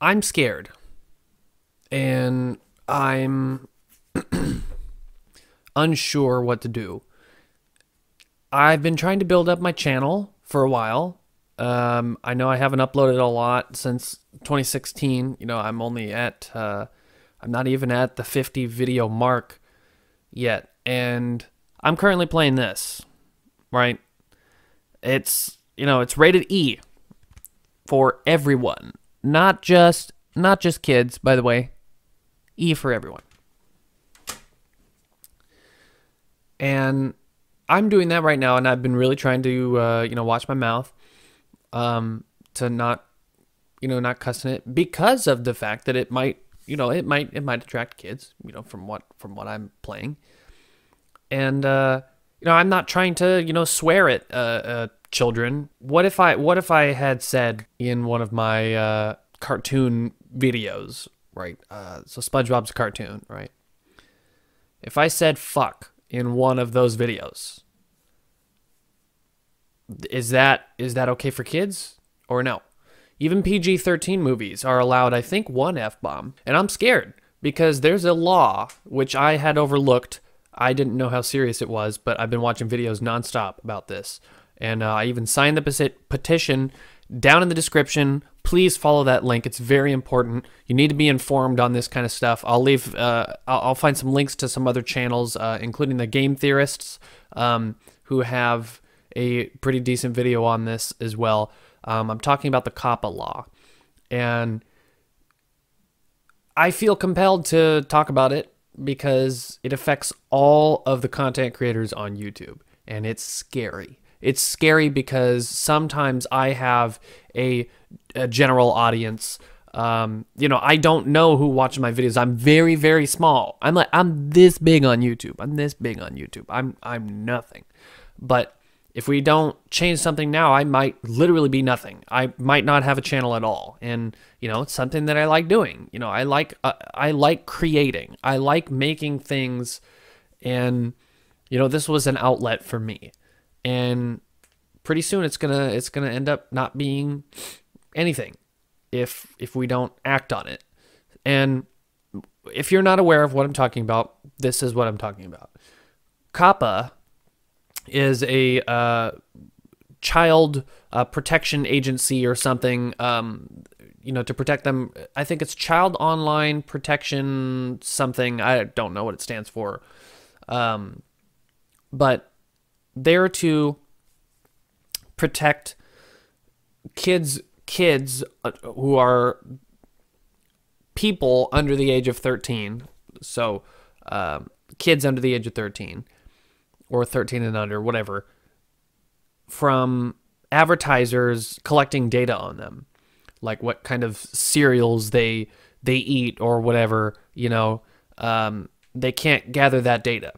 I'm scared, and I'm unsure what to do. I've been trying to build up my channel for a while. I know I haven't uploaded a lot since 2016. You know, I'm only at, I'm not even at the 50 video mark yet. And I'm currently playing this, right? It's, you know, it's rated E for everyone. Not just kids, by the way. E for everyone. And I'm doing that right now, and I've been really trying to, you know, watch my mouth, to not, you know, not cussing it, because of the fact that it might, you know, it might attract kids, you know, from what I'm playing. And, you know, I'm not trying to, you know, swear at, children. What if I had said in one of my, cartoon videos, right? So SpongeBob's cartoon, right? If I said fuck in one of those videos, is that okay for kids or no? Even PG-13 movies are allowed, I think, one F-bomb. And I'm scared because there's a law which I had overlooked. I didn't know how serious it was, but I've been watching videos nonstop about this. And I even signed the petition down in the description. Please follow that link. It's very important. You need to be informed on this kind of stuff. I'll leave. I'll find some links to some other channels, including the Game Theorists, who have a pretty decent video on this as well. I'm talking about the COPPA law, and I feel compelled to talk about it because it affects all of the content creators on YouTube, and it's scary. It's scary because sometimes I have a general audience. You know, I don't know who watches my videos. I'm very, very small. I'm this big on YouTube. I'm this big on YouTube. I'm nothing. But if we don't change something now, I might literally be nothing. I might not have a channel at all. And, you know, it's something that I like doing. You know, I like creating. I like making things. And, you know, this was an outlet for me. And pretty soon it's gonna end up not being anything if we don't act on it. And if you're not aware of what I'm talking about, this is what I'm talking about. COPPA is a child protection agency or something, you know, to protect them. I think it's Child Online Protection something. I don't know what it stands for, but there to protect kids who are people under the age of 13. So kids under the age of 13 or 13 and under, whatever, from advertisers collecting data on them, like what kind of cereals they eat or whatever, you know. They can't gather that data.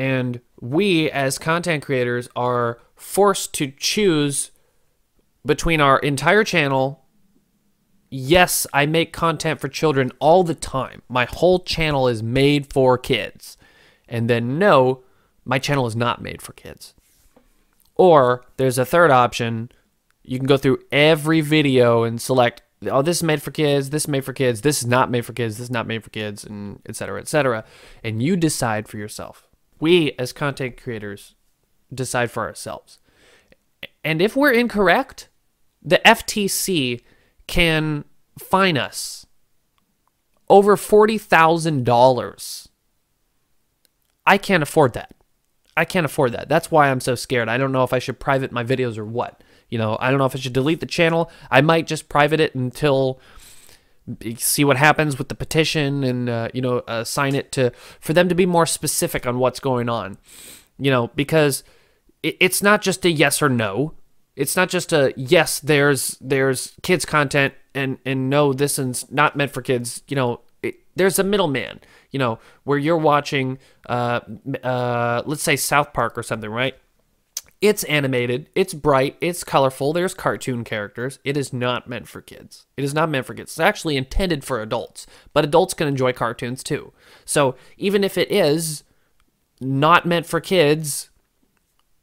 And we, as content creators, are forced to choose between our entire channel. Yes, I make content for children all the time. My whole channel is made for kids. And then no, my channel is not made for kids. Or there's a third option. You can go through every video and select, oh, this is made for kids, this is made for kids, this is not made for kids, this is not made for kids, and et cetera, and you decide for yourself. We, as content creators, decide for ourselves. And if we're incorrect, the FTC can fine us over $40,000. I can't afford that. I can't afford that. That's why I'm so scared. I don't know if I should private my videos or what. You know, I don't know if I should delete the channel. I might just private it until... see what happens with the petition and, you know, sign it for them to be more specific on what's going on, you know, because it's not just a yes or no. It's not just a yes, there's kids content and no, this is not meant for kids. You know, there's a middleman, you know, where you're watching, let's say South Park or something, right? It's animated, it's bright, it's colorful, there's cartoon characters. It is not meant for kids. It is not meant for kids. It's actually intended for adults, but adults can enjoy cartoons too. So even if it is not meant for kids,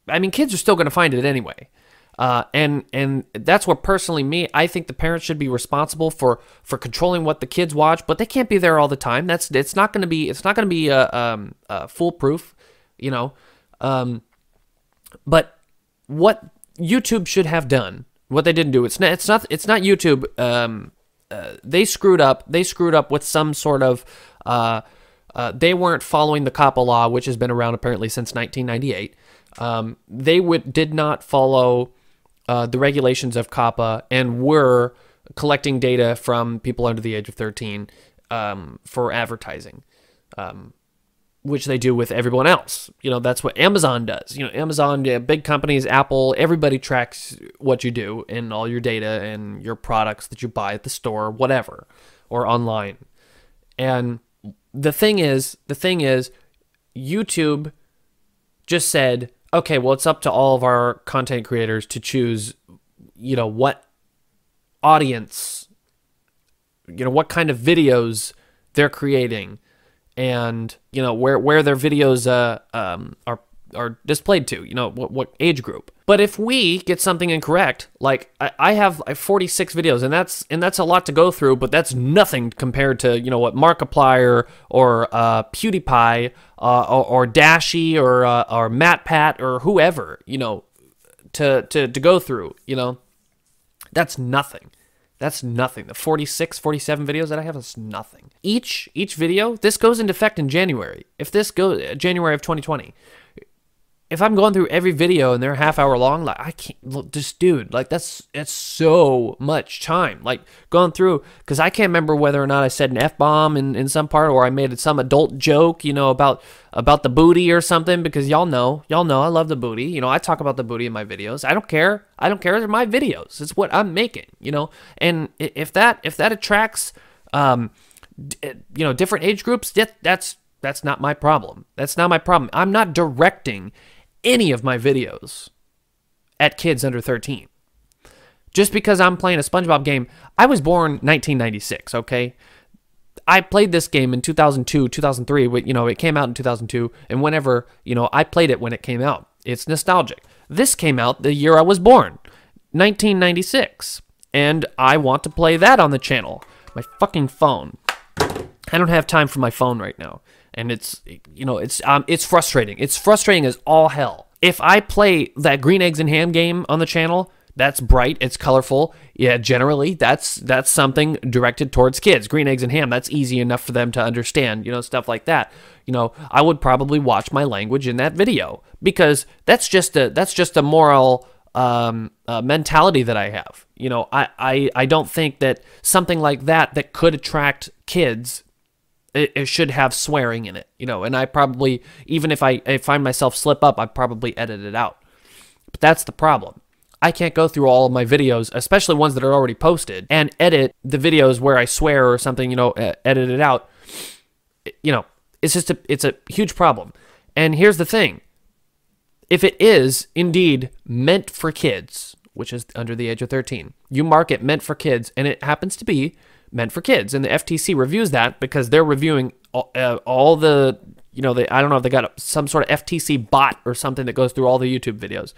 I mean, kids are still going to find it anyway. And that's where personally me, I think the parents should be responsible for controlling what the kids watch, but they can't be there all the time. That's, it's not going to be foolproof, you know? But what YouTube should have done, what they didn't do, it's not YouTube. They screwed up with some sort of, they weren't following the COPPA law, which has been around apparently since 1998. They did not follow the regulations of COPPA and were collecting data from people under the age of 13 for advertising, which they do with everyone else. You know, that's what Amazon does. You know, Amazon, big companies, Apple, everybody tracks what you do and all your data and your products that you buy at the store, whatever, or online. And the thing is, YouTube just said, okay, well, it's up to all of our content creators to choose, you know, what audience, you know, what kind of videos they're creating, and, you know, where their videos are displayed to, you know, what age group. But if we get something incorrect, like I have 46 videos, and that's a lot to go through, but that's nothing compared to, you know, what Markiplier or PewDiePie or Dashy or MatPat or whoever, you know, to go through, you know, that's nothing. That's nothing. The 46, 47 videos that I have is nothing. Each video, this goes into effect in January. If this goes January of 2020. If I'm going through every video and they're a half hour long, like I can't look, just dude, like that's so much time. Like going through, because I can't remember whether or not I said an F-bomb in some part, or I made some adult joke, you know, about the booty or something, because y'all know I love the booty. You know, I talk about the booty in my videos. I don't care. They're my videos. It's what I'm making, you know. And if that attracts, you know, different age groups, that's not my problem. That's not my problem. I'm not directing any of my videos at kids under 13. Just because I'm playing a SpongeBob game, I was born 1996, okay? I played this game in 2002, 2003, you know, it came out in 2002, and whenever, you know, I played it when it came out. It's nostalgic. This came out the year I was born, 1996, and I want to play that on the channel. My fucking phone. I don't have time for my phone right now, and it's, you know, it's frustrating. It's frustrating as all hell. If I play that Green Eggs and Ham game on the channel, that's bright, it's colorful. Yeah, generally, that's something directed towards kids. Green Eggs and Ham, that's easy enough for them to understand, you know, stuff like that. You know, I would probably watch my language in that video, because that's just a moral mentality that I have. You know, I don't think that something like that could attract kids. It should have swearing in it, you know, and I probably, even if I find myself slip up, I probably edit it out. But that's the problem. I can't go through all of my videos, especially ones that are already posted, and edit the videos where I swear or something, you know, edit it out. You know, it's just it's a huge problem. And here's the thing. If it is indeed meant for kids, which is under the age of 13, you mark it meant for kids, and it happens to be meant for kids, and the FTC reviews that, because they're reviewing all the, you know, I don't know if they got some sort of FTC bot or something that goes through all the YouTube videos.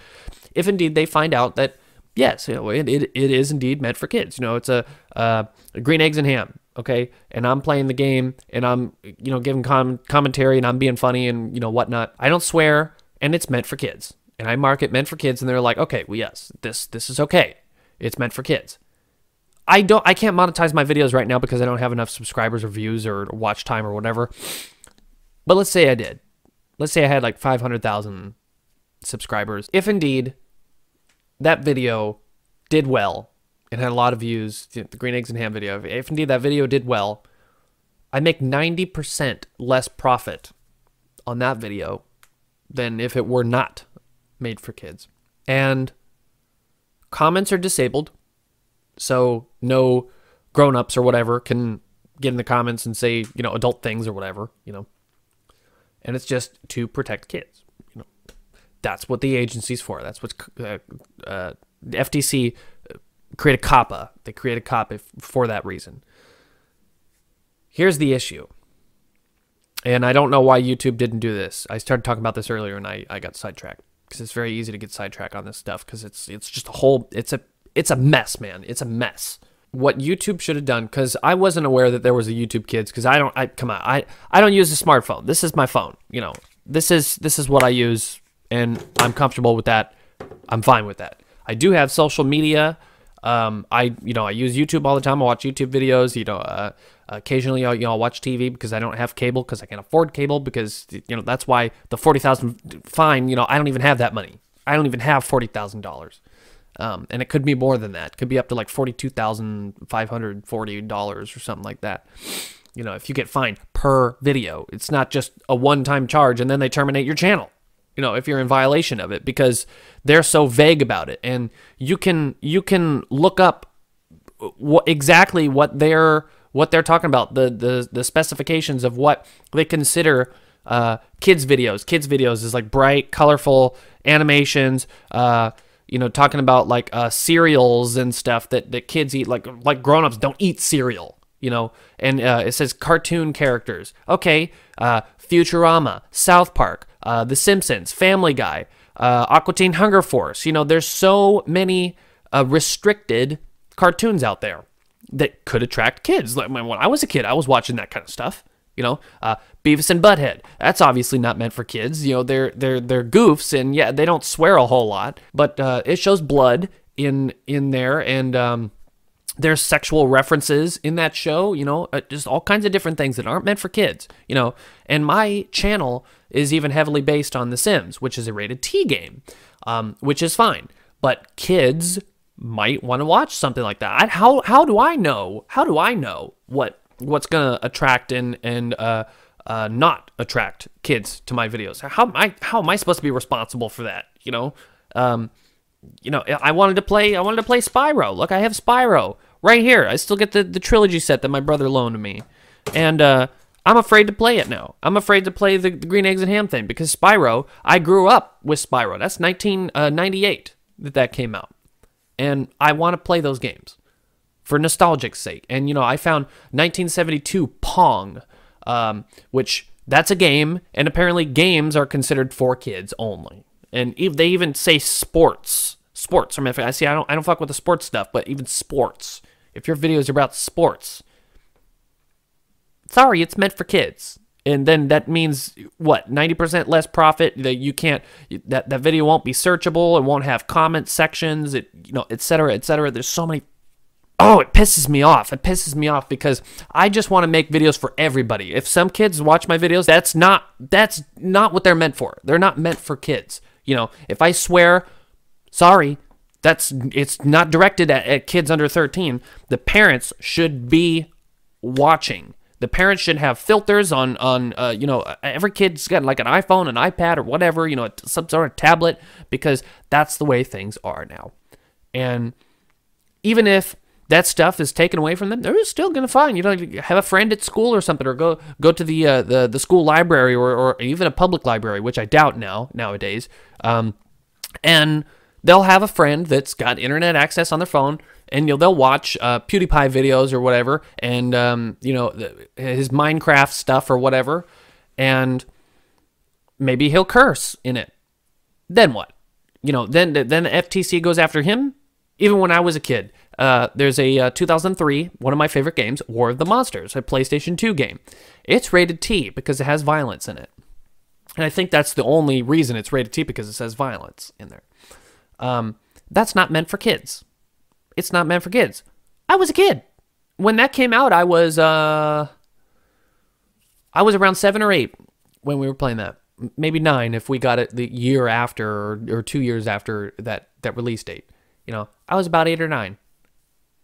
If indeed they find out that, yes, you know, it is indeed meant for kids, you know, it's a Green Eggs and Ham, okay, and I'm playing the game, and I'm, you know, giving commentary, and I'm being funny, and, you know, whatnot. I don't swear, and it's meant for kids, and I mark it meant for kids, and they're like, okay, well, yes, this is okay, it's meant for kids. I can't monetize my videos right now because I don't have enough subscribers or views or watch time or whatever. But let's say I did. Let's say I had like 500,000 subscribers. If indeed that video did well and had a lot of views, the Green Eggs and Ham video, if indeed that video did well, I make 90% less profit on that video than if it were not made for kids. And comments are disabled. So no grown-ups or whatever can get in the comments and say, you know, adult things or whatever, you know. And it's just to protect kids, you know. That's what the agency's for. That's what the FTC created COPPA. They created COPPA for that reason. Here's the issue. And I don't know why YouTube didn't do this. I started talking about this earlier and I got sidetracked. because it's very easy to get sidetracked on this stuff, because it's just a whole, it's a mess, man. It's a mess. What YouTube should have done, because I wasn't aware that there was a YouTube Kids, because I don't use a smartphone. This is my phone, you know. This is what I use, and I'm comfortable with that. I'm fine with that. I do have social media. I use YouTube all the time. I watch YouTube videos. You know, occasionally I'll watch TV because I don't have cable, because I can't afford cable, because that's why the $40,000 fine. I don't even have that money. I don't even have $40,000. And it could be more than that. It could be up to like $42,540 or something like that. If you get fined per video, it's not just a one-time charge and then they terminate your channel, if you're in violation of it, because they're so vague about it. And you can look up exactly what they're talking about, the specifications of what they consider kids videos. Kids videos is like bright, colorful animations, talking about like cereals and stuff that kids eat, like grown-ups don't eat cereal, and it says cartoon characters. Okay, Futurama, South Park, The Simpsons, Family Guy, Aqua Teen Hunger Force. There's so many restricted cartoons out there that could attract kids. Like when I was a kid, I was watching that kind of stuff. Beavis and Butthead. That's obviously not meant for kids. They're goofs, and yeah, they don't swear a whole lot, but it shows blood in there, and there's sexual references in that show. Just all kinds of different things that aren't meant for kids. And my channel is even heavily based on The Sims, which is a rated T game, which is fine, but kids might want to watch something like that. How do I know? How do I know what's gonna attract and not attract kids to my videos? How am I supposed to be responsible for that? I wanted to play Spyro. Look, I have Spyro right here. I still get the trilogy set that my brother loaned to me, and I'm afraid to play it now. I'm afraid to play the green eggs and ham thing, because Spyro, I grew up with Spyro. That's 1998 that came out, and I want to play those games for nostalgic's sake. And I found 1972 Pong, which that's a game, and apparently games are considered for kids only. And they even say sports. I mean, I don't fuck with the sports stuff, but even sports. If your videos are about sports, sorry, it's meant for kids. And then that means what? 90% less profit. That you can't. That video won't be searchable. It won't have comment sections. Et cetera, et cetera. There's so many. Oh, it pisses me off. It pisses me off, because I just want to make videos for everybody. If some kids watch my videos, that's not what they're meant for. They're not meant for kids. If I swear, sorry, it's not directed at kids under 13. The parents should be watching. The parents should have filters on every kid's got like an iPhone, an iPad, or whatever, some sort of tablet, because that's the way things are now. And even if that stuff is taken away from them, they're still gonna find, have a friend at school or something, or go to the school library, or even a public library, which I doubt nowadays. And they'll have a friend that's got internet access on their phone, and they'll watch PewDiePie videos or whatever, and his Minecraft stuff or whatever, and maybe he'll curse in it. Then what? Then the FTC goes after him. Even when I was a kid, there's a 2003, one of my favorite games, War of the Monsters, a PlayStation 2 game. It's rated T because it has violence in it. And I think that's the only reason it's rated T, because it says violence in there. That's not meant for kids. It's not meant for kids. I was a kid. When that came out, I was around 7 or 8 when we were playing that. Maybe 9 if we got it the year after, or 2 years after that release date. I was about 8 or 9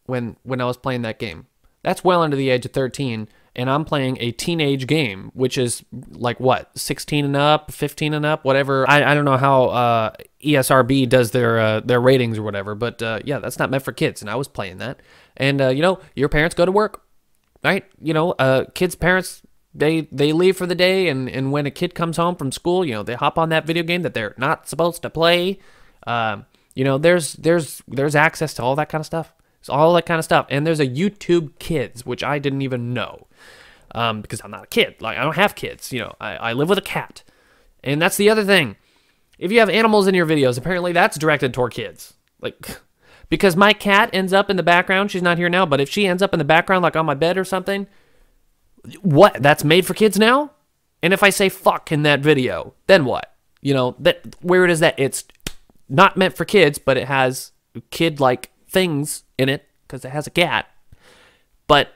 when I was playing that game. That's well under the age of 13, and I'm playing a teenage game, which is like what, 16 and up, 15 and up, whatever. I don't know how ESRB does their ratings or whatever, but yeah, that's not meant for kids, and I was playing that. And your parents go to work, right? Kids' parents, they leave for the day, and when a kid comes home from school, they hop on that video game that they're not supposed to play. There's access to all that kind of stuff. It's all that kind of stuff. And there's a YouTube Kids, which I didn't even know, because I'm not a kid. Like, I don't have kids. I live with a cat. And that's the other thing. If you have animals in your videos, apparently that's directed toward kids. Like, because my cat ends up in the background. She's not here now, but if she ends up in the background, like on my bed or something, what? That's made for kids now? And if I say fuck in that video, then what? You know, that where it is that it's not meant for kids, but it has kid-like things in it because it has a cat, but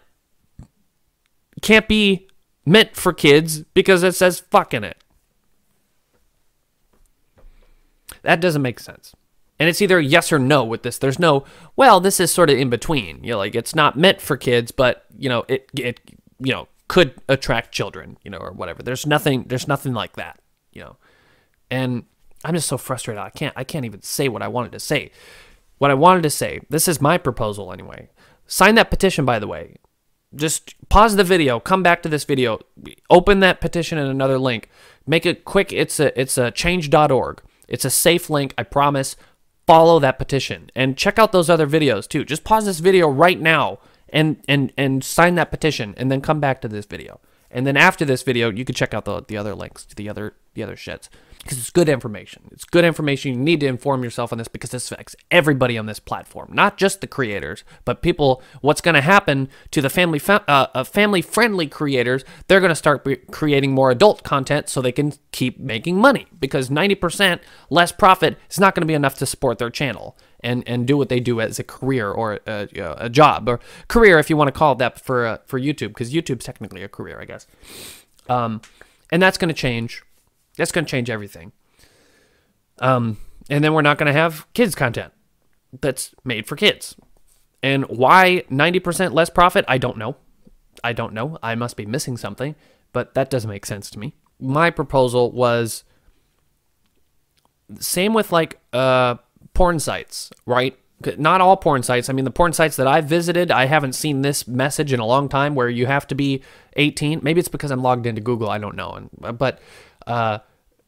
can't be meant for kids because it says fuck in it. That doesn't make sense. And it's either yes or no with this. There's no, well, this is sort of in between. You know, like it's not meant for kids, but you know, it you know, could attract children, you know, or whatever. There's nothing like that, you know. And I'm just so frustrated. I can't even say what I wanted to say. What I wanted to say, this is my proposal anyway. Sign that petition, by the way. Just pause the video, come back to this video, open that petition and another link. Make it quick. It's a change.org. It's a safe link, I promise. Follow that petition and check out those other videos too. Just pause this video right now and sign that petition and then come back to this video. And then after this video, you can check out the other links to the other shits. Because it's good information. It's good information. You need to inform yourself on this because this affects everybody on this platform. Not just the creators, but people. What's going to happen to the family-friendly creators, they're going to start creating more adult content so they can keep making money. Because 90% less profit is not going to be enough to support their channel and do what they do as a career or a job. Or career, if you want to call it that, for YouTube. Because YouTube's technically a career, I guess. And that's going to change. That's going to change everything. And then we're not going to have kids content that's made for kids. And why 90% less profit? I don't know. I don't know. I must be missing something, but that doesn't make sense to me. My proposal was same with like porn sites, right? Not all porn sites. I mean, the porn sites that I've visited, I haven't seen this message in a long time where you have to be 18. Maybe it's because I'm logged into Google. I don't know. But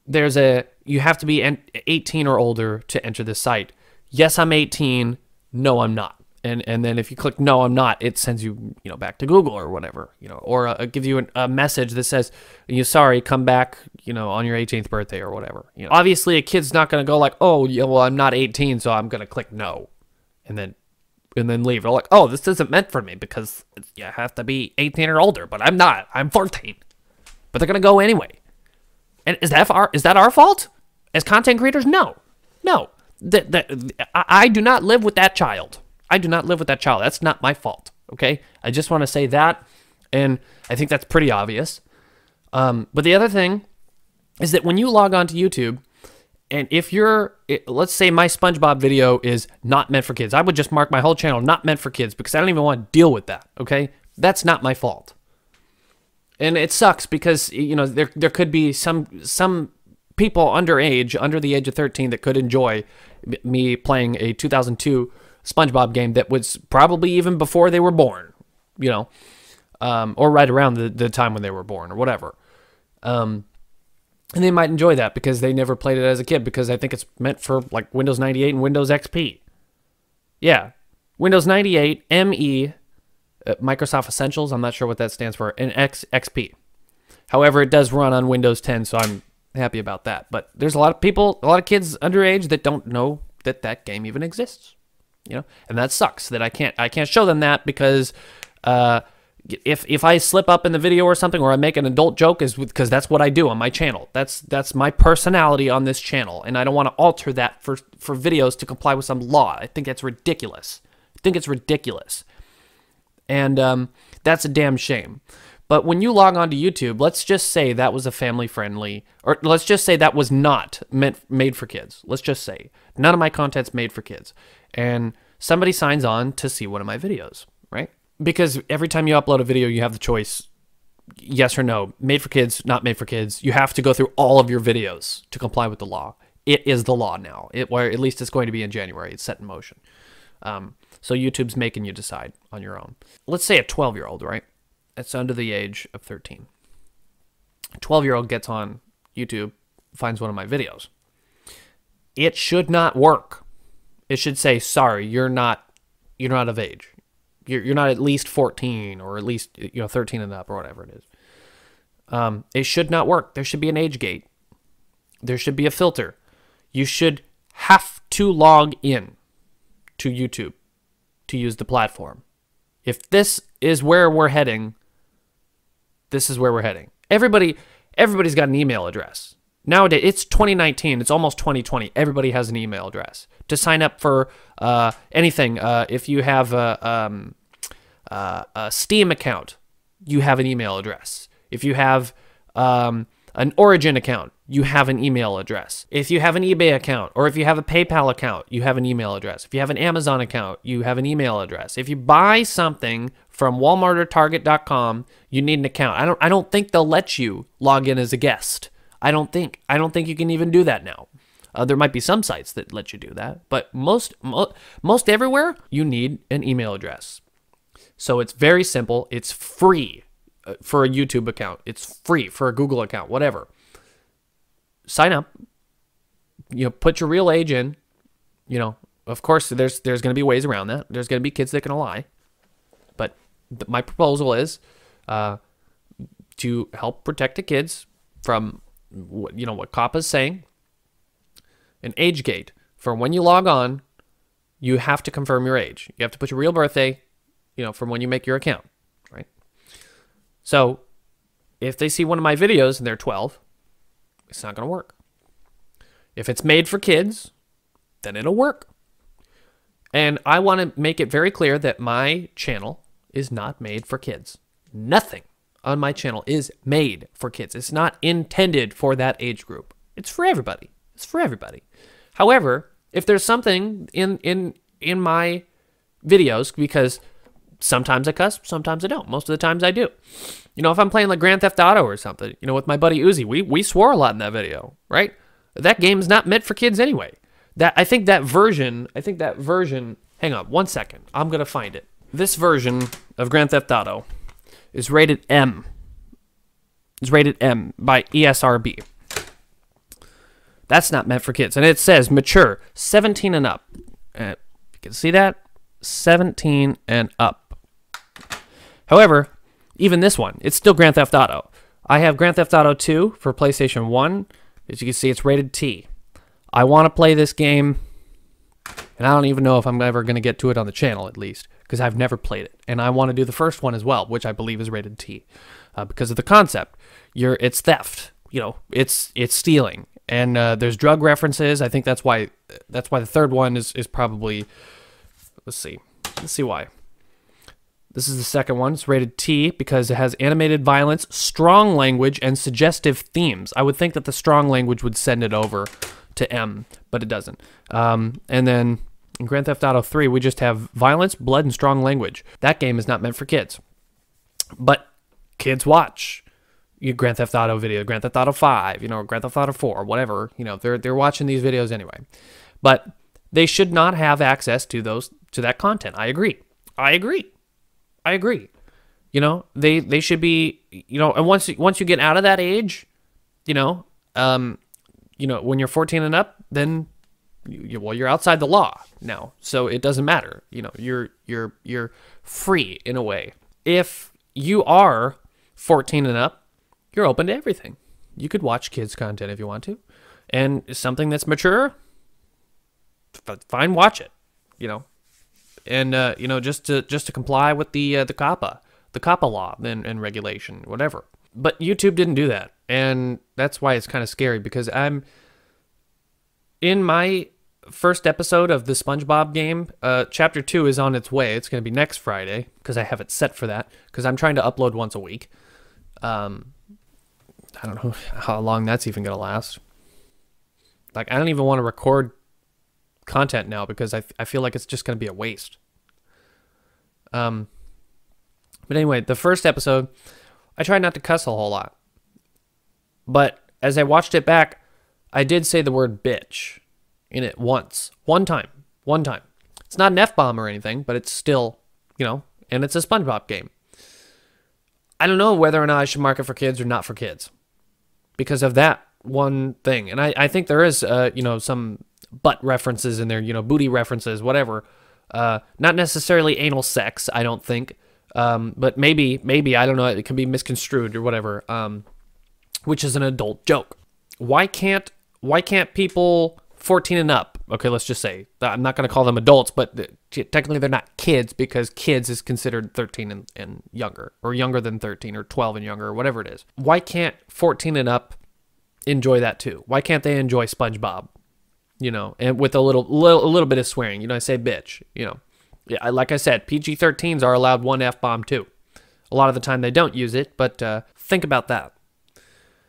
there's a, you have to be 18 or older to enter this site. Yes, I'm 18. No, I'm not. And then if you click no, I'm not, it sends you, you know, back to Google or whatever, you know, or gives you a message that says, you sorry, come back, you know, on your 18th birthday or whatever. You know, obviously a kid's not going to go like, oh yeah, well, I'm not 18, so I'm going to click no. And then leave. They're like, oh, this isn't meant for me because you have to be 18 or older, but I'm not, I'm 14, but they're going to go anyway. And is that our fault as content creators? No. I do not live with that child. I do not live with that child. That's not my fault. Okay. I just want to say that, and I think that's pretty obvious. But the other thing is that when you log on to YouTube, and if you're, let's say my SpongeBob video is not meant for kids, I would just mark my whole channel not meant for kids because I don't even want to deal with that. Okay, that's not my fault. And it sucks because, you know, there could be some people underage, under the age of 13, that could enjoy me playing a 2002 SpongeBob game that was probably even before they were born, you know, or right around the time when they were born or whatever. And they might enjoy that because they never played it as a kid, because I think it's meant for like Windows 98 and Windows XP. Yeah, Windows 98, ME, Microsoft Essentials, I'm not sure what that stands for, and XP. However, it does run on Windows 10, so I'm happy about that. But there's a lot of people, a lot of kids underage that don't know that that game even exists, you know, and that sucks that I can't show them that because if I slip up in the video or something, or I make an adult joke, is because that's what I do on my channel. That's my personality on this channel, and I don't want to alter that for videos to comply with some law. I think that's ridiculous. I think it's ridiculous. And that's a damn shame. But when you log on to YouTube, let's just say that was a family-friendly, or let's just say that was not made for kids. Let's just say none of my content's made for kids. And somebody signs on to see one of my videos, right? Because every time you upload a video, you have the choice, yes or no, made for kids, not made for kids. You have to go through all of your videos to comply with the law. It is the law now, or at least it's going to be in January. It's set in motion. So YouTube's making you decide on your own. Let's say a 12-year-old, right? That's under the age of 13. A 12-year-old gets on YouTube, finds one of my videos. It should not work. It should say, sorry, you're not of age. You're not at least 14 or at least, you know, 13 and up or whatever it is. It should not work. There should be an age gate. There should be a filter. you should have to log in to YouTube to use the platform. If this is where we're heading, this is where we're heading. Everybody's got an email address. Nowadays, it's 2019, it's almost 2020. Everybody has an email address. To sign up for anything, if you have a Steam account, you have an email address. If you have an Origin account, you have an email address. If you have an eBay account, or if you have a PayPal account, you have an email address. If you have an Amazon account, you have an email address. If you buy something from Walmart or Target.com, you need an account. I don't think they'll let you log in as a guest. I don't think you can even do that now. There might be some sites that let you do that, but most everywhere you need an email address. So it's very simple. It's free for a YouTube account. It's free for a Google account, whatever. Sign up, you know, put your real age in, you know, of course there's going to be ways around that. There's going to be kids that can lie, but my proposal is to help protect the kids from what COPPA is saying, an age gate for when you log on. You have to confirm your age. You have to put your real birthday, you know, from when you make your account, right? So if they see one of my videos and they're 12, it's not going to work. If it's made for kids, then it'll work. And I want to make it very clear that my channel is not made for kids. Nothing on my channel is made for kids. It's not intended for that age group. It's for everybody. It's for everybody. However, if there's something in my videos, because sometimes I cuss, sometimes I don't. Most of the times I do. You know, if I'm playing like Grand Theft Auto or something, you know, with my buddy Uzi, we swore a lot in that video, right? That game's not meant for kids anyway. I think that version, hang on one second. I'm going to find it. This version of Grand Theft Auto is rated M. It's rated M by ESRB. That's not meant for kids. And it says mature, 17 and up. You can see that? 17 and up. However, even this one, it's still Grand Theft Auto. I have Grand Theft Auto 2 for PlayStation 1. As you can see, it's rated T. I want to play this game, and I don't even know if I'm ever going to get to it on the channel, at least, because I've never played it. And I want to do the first one as well, which I believe is rated T, because of the concept. It's theft. You know, it's stealing, and there's drug references. I think that's why the third one is probably. Let's see why. This is the second one. It's rated T because it has animated violence, strong language, and suggestive themes. I would think that the strong language would send it over to M, but it doesn't. And then in Grand Theft Auto 3, we just have violence, blood, and strong language. That game is not meant for kids. But kids watch your Grand Theft Auto video, Grand Theft Auto 5, you know, Grand Theft Auto 4, whatever. You know, they're watching these videos anyway. But they should not have access to that content. I agree. You know, they should be, you know, and once you get out of that age, you know, when you're 14 and up, then you're outside the law now. So it doesn't matter. You know, you're free in a way. If you are 14 and up, you're open to everything. You could watch kids content if you want to, and something that's mature, fine, watch it, you know. And you know, just to comply with the COPPA law and regulation, whatever. But YouTube didn't do that, and that's why it's kind of scary. Because I'm in my first episode of the SpongeBob game. Chapter 2 is on its way. It's going to be next Friday because I have it set for that. Because I'm trying to upload once a week. I don't know how long that's even going to last. Like, I don't even want to record content now because I feel like it's just going to be a waste. But anyway, the first episode, I tried not to cuss a whole lot. But as I watched it back, I did say the word bitch in it once. One time. It's not an F-bomb or anything, but it's still, you know, and it's a SpongeBob game. I don't know whether or not I should mark it for kids or not for kids because of that one thing. And I think there is, you know, some butt references in there, you know, booty references, whatever. Not necessarily anal sex, I don't think. But maybe, I don't know, it can be misconstrued or whatever, which is an adult joke. Why can't people 14 and up. Okay, let's just say. I'm not going to call them adults, but technically they're not kids because kids is considered 13 and younger, or younger than 13, or 12 and younger, or whatever it is. Why can't 14 and up enjoy that too? Why can't they enjoy SpongeBob? You know, and with a little bit of swearing. You know, I say bitch. You know, yeah, like I said, PG-13s are allowed one F-bomb too. A lot of the time they don't use it, but think about that.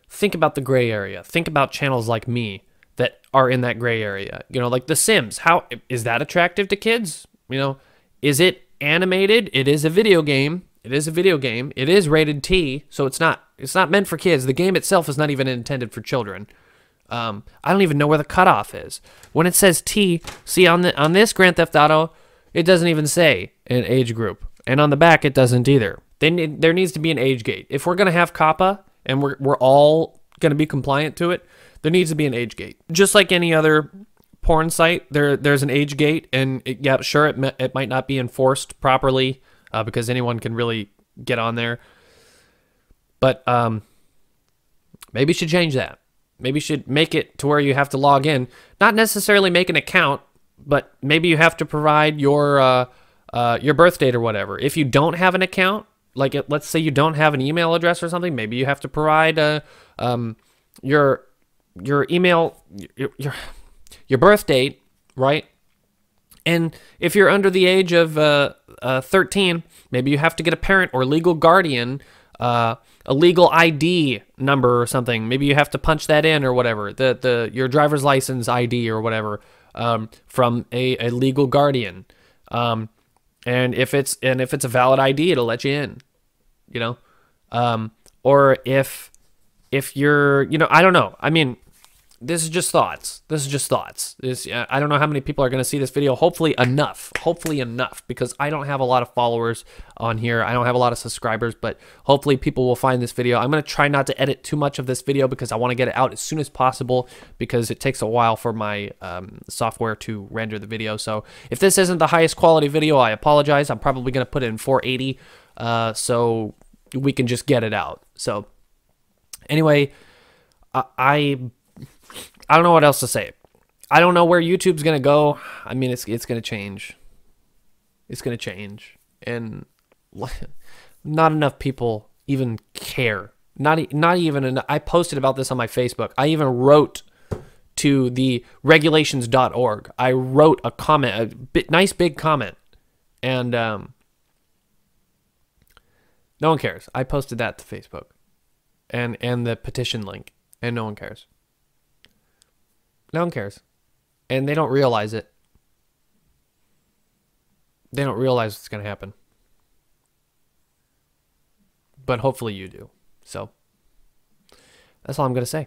Think about the gray area. Think about channels like me that are in that gray area. You know, like The Sims. How is that attractive to kids? You know, is it animated? It is a video game. It is a video game. It is rated T, so it's not meant for kids. The game itself is not even intended for children. I don't even know where the cutoff is. When it says T, see on this Grand Theft Auto, it doesn't even say an age group, and on the back it doesn't either. There needs to be an age gate. If we're gonna have COPPA and we're all gonna be compliant to it, there needs to be an age gate. Just like any other porn site, there's an age gate, and yeah, sure, it might not be enforced properly because anyone can really get on there. But maybe you should change that. Maybe you should make it to where you have to log in, not necessarily make an account, but maybe you have to provide your birth date or whatever. If you don't have an account, like let's say you don't have an email address or something, maybe you have to provide your email, your birth date, right? And if you're under the age of 13, maybe you have to get a parent or legal guardian, a legal ID number or something. Maybe you have to punch that in or whatever. Your driver's license ID or whatever from a legal guardian. And if it's a valid ID, it'll let you in. You know, or if you're, you know, I don't know. I mean, this is just thoughts. This is just thoughts. I don't know how many people are going to see this video. Hopefully enough. Hopefully enough, because I don't have a lot of followers on here. I don't have a lot of subscribers, but hopefully people will find this video. I'm going to try not to edit too much of this video because I want to get it out as soon as possible because it takes a while for my software to render the video. So if this isn't the highest quality video, I apologize. I'm probably going to put it in 480 so we can just get it out. So anyway, I don't know what else to say. I don't know where YouTube's going to go. I mean, it's going to change. It's going to change. And not enough people even care. Not even enough. I posted about this on my Facebook. I even wrote to the regulations.org. I wrote a comment, nice big comment. And no one cares. I posted that to Facebook and the petition link, and no one cares. No one cares. And they don't realize it. They don't realize what's going to happen. But hopefully you do. So that's all I'm going to say.